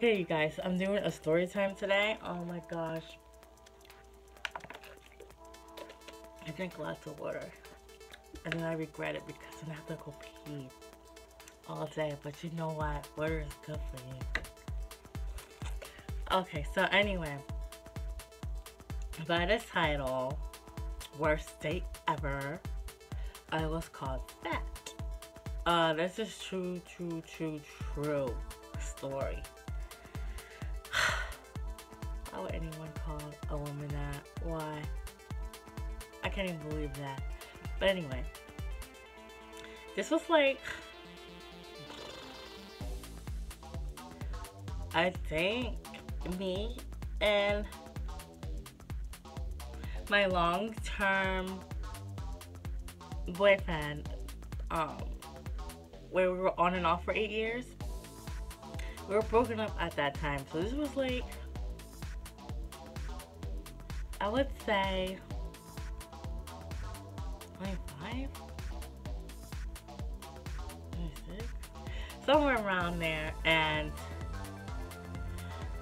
Hey you guys, I'm doing a story time today. Oh my gosh, I drank lots of water and then I regret it because I have to go pee all day, but you know what, water is good for you. Okay, so anyway, by the title, worst date ever, I was called fat. This is true story. How would anyone call a woman that? Why? I can't even believe that. But anyway, this was like, I think me and my long-term boyfriend, where we were on and off for 8 years. We were broken up at that time. So this was like, I would say 25? 26? Somewhere around there. And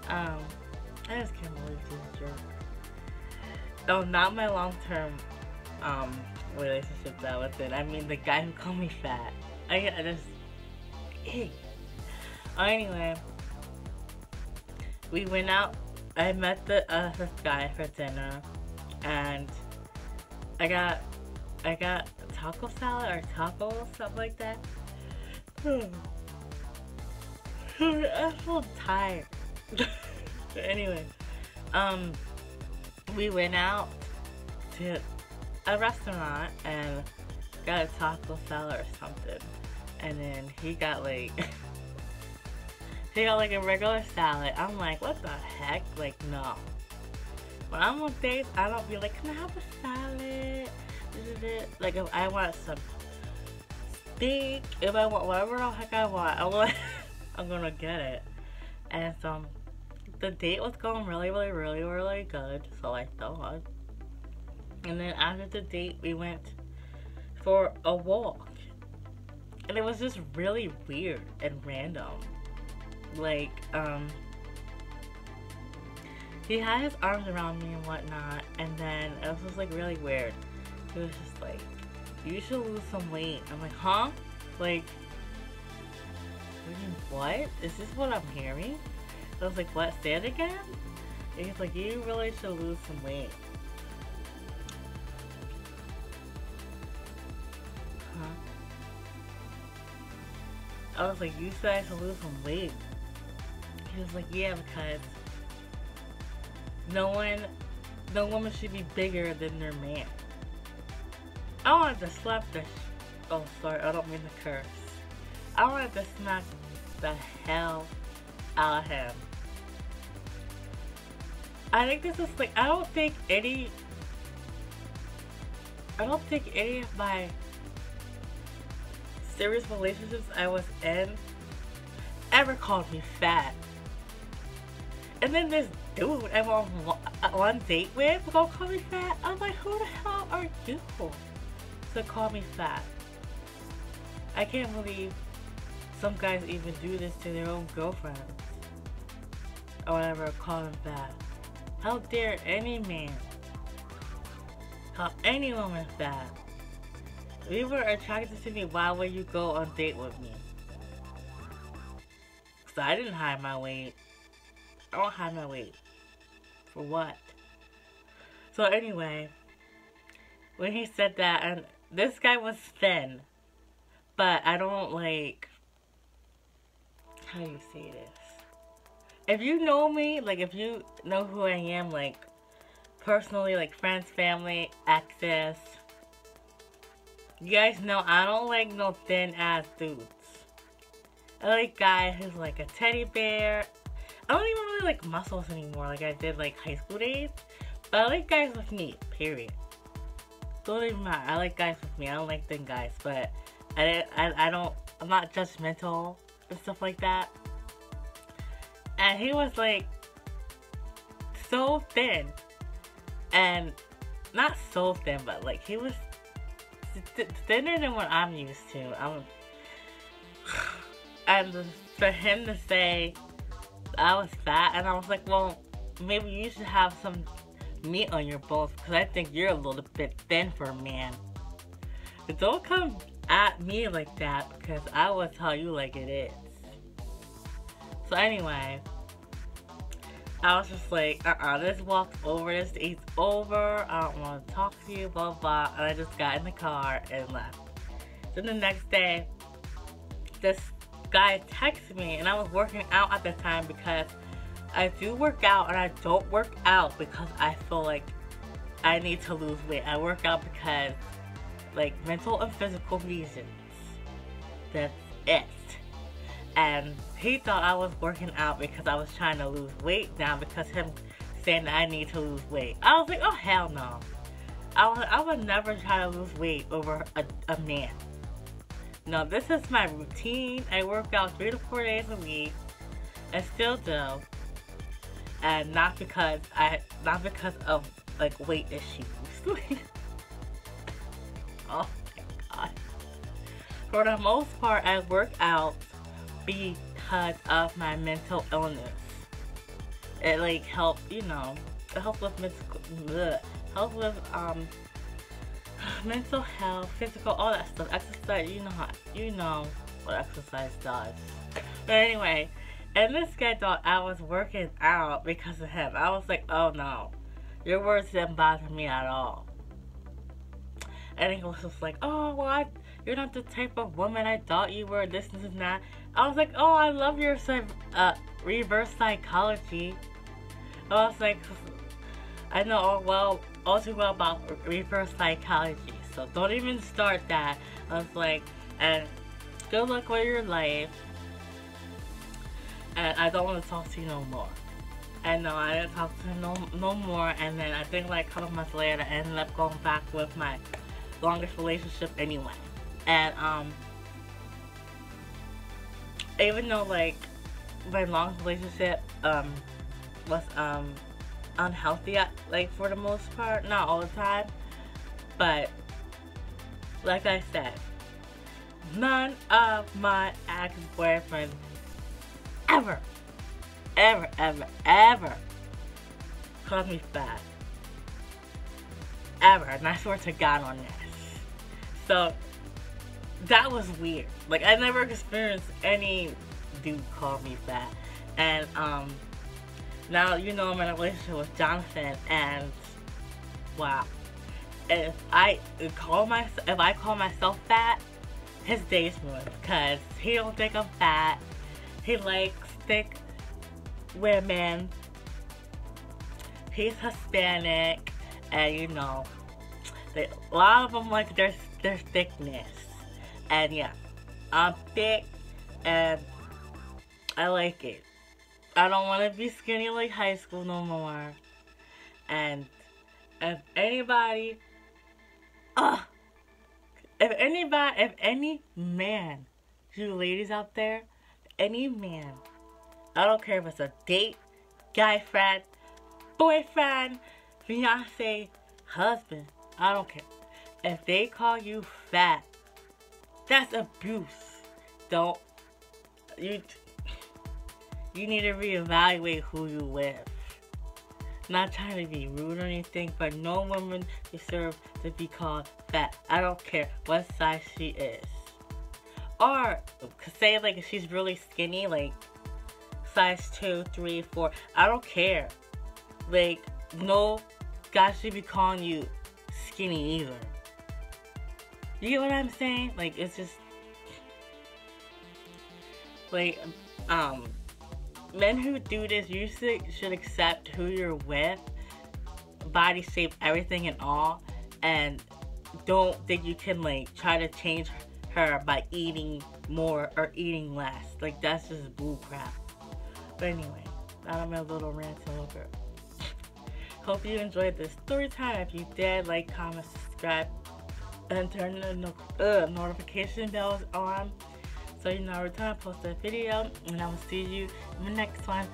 I just can't believe this jerk. Oh, not my long-term relationship that I was in. I mean the guy who called me fat. I just, ew. Anyway, we went out. I met this guy for dinner, and I got taco salad or tacos, something like that. I feel tired. Anyway, we went out to a restaurant and got a taco salad or something, and then he got like he got a regular salad. I'm like, what the heck? Like, no. When I'm on dates, I don't be like, can I have a salad? This is it. Like, if I want some steak, if I want whatever the heck I want, I'm gonna get it. And so the date was going really good, so I thought. And then after the date, we went for a walk, and it was just really weird and random. Like, he had his arms around me and whatnot, and then it was just like really weird. He was just like, you should lose some weight. I'm like, huh? Like, what? Is this what I'm hearing? I was like, what? Say it again? And he's like, you really should lose some weight. I was like, you said I should lose some weight. He was like, yeah, because no woman should be bigger than their man. I wanted to slap the oh, sorry, I don't mean to curse. I wanted to smack the hell out of him. I think this is like, I don't think any of my serious relationships I was in ever called me fat. And then this dude I'm on date with gonna call me fat. I'm like, who the hell are you to call me fat? I can't believe some guys even do this to their own girlfriends or whatever, call them fat. How dare any man call any woman fat? If you were attracted to me, why would you go on date with me? So I didn't hide my weight. I don't hide my weight. For what? So anyway, when he said that, and this guy was thin, but I don't like, how do you say this? If you know me, like if you know who I am, like personally, like friends, family, exes, you guys know I don't like no thin ass dudes. I like guys who's like a teddy bear. I don't even really like muscles anymore like I did like high school days. But I like guys with meat, period. Don't even matter. I like guys with meat. I don't like thin guys, but I'm not judgmental and stuff like that. And he was like so thin. And not so thin, but like he was thinner than what I'm used to. And for him to say I was fat, and I was like, well, maybe you should have some meat on your bones, because I think you're a little bit thin for a man. But don't come at me like that, because I will tell you like it is. So anyway, I was just like, this walk's over, this date's over, I don't want to talk to you, blah, blah, and I just got in the car and left. Then the next day, this guy texted me, and I was working out at the time, because I do work out, and I don't work out because I feel like I need to lose weight. I work out because, like, mental and physical reasons. That's it. And he thought I was working out because I was trying to lose weight now, because him saying that I need to lose weight. I was like, oh hell no. I would never try to lose weight over a man. No, this is my routine. I work out 3 to 4 days a week. I still do. And not because of like weight issues. Oh my god. For the most part, I work out because of my mental illness. It like helps, you know, it helps with mental health, physical, all that stuff. Exercise, you know what exercise does. But anyway, and this guy thought I was working out because of him. I was like, oh no, your words didn't bother me at all. And he was just like, oh, well, you're not the type of woman I thought you were, this and that. I was like, oh, I love your reverse psychology. I was like, I know all too well about reverse psychology, so don't even start that. I was like, and good luck with your life, and I don't want to talk to you no more. And no, I didn't talk to him no more. And then I think like a couple months later, I ended up going back with my longest relationship anyway. And even though like my long relationship was unhealthy, like for the most part, not all the time, but like I said, none of my ex-boyfriends ever called me fat. Ever. And I swear to God on this. So that was weird. Like, I never experienced any dude call me fat. And now you know I'm in a relationship with Jonathan, and wow. If I call myself fat, his day's ruined, because he don't think I'm fat. He likes thick women, he's Hispanic, and you know, a lot of them like their thickness. And yeah, I'm thick, and I like it. I don't want to be skinny like high school no more. And if any man, you ladies out there, any man, I don't care if it's a date, guy friend, boyfriend, fiance, husband, I don't care. If they call you fat, that's abuse. Don't, you need to reevaluate who you with. Not trying to be rude or anything, but no woman deserves to be called fat. I don't care what size she is. Or say like if she's really skinny, like size 2, 3, 4. I don't care. Like, no guy should be calling you skinny either. You get what I'm saying? Like, it's just like men who do this usually should accept who you're with, body shape, everything and all, and don't think you can like try to change her by eating more or eating less. Like, that's just bull crap. But anyway, I'm a little rant over. Hope you enjoyed this story time. If you did, like, comment, subscribe, and turn the notification bells on, so you know every time I post a video. And I will see you in the next one.